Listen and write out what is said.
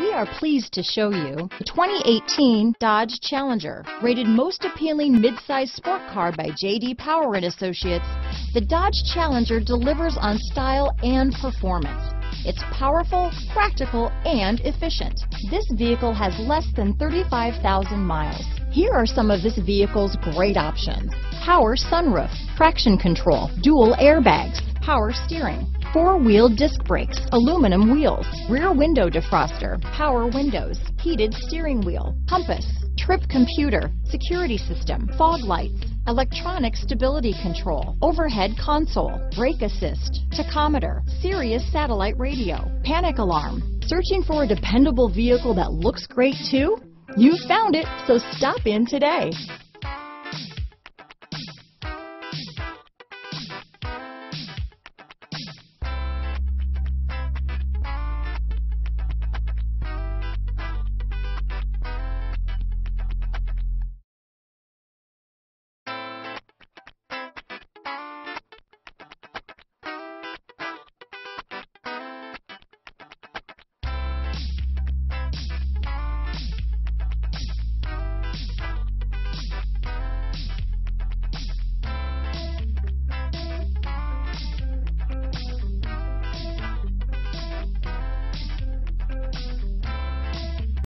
We are pleased to show you the 2018 Dodge Challenger. Rated most appealing midsize sport car by JD Power and Associates, the Dodge Challenger delivers on style and performance. It's powerful, practical, and efficient. This vehicle has less than 35,000 miles. Here are some of this vehicle's great options: power sunroof, traction control, dual airbags, power steering, four-wheel disc brakes, aluminum wheels, rear window defroster, power windows, heated steering wheel, compass, trip computer, security system, fog lights, electronic stability control, overhead console, brake assist, tachometer, Sirius satellite radio, panic alarm. Searching for a dependable vehicle that looks great too? You found it, so stop in today.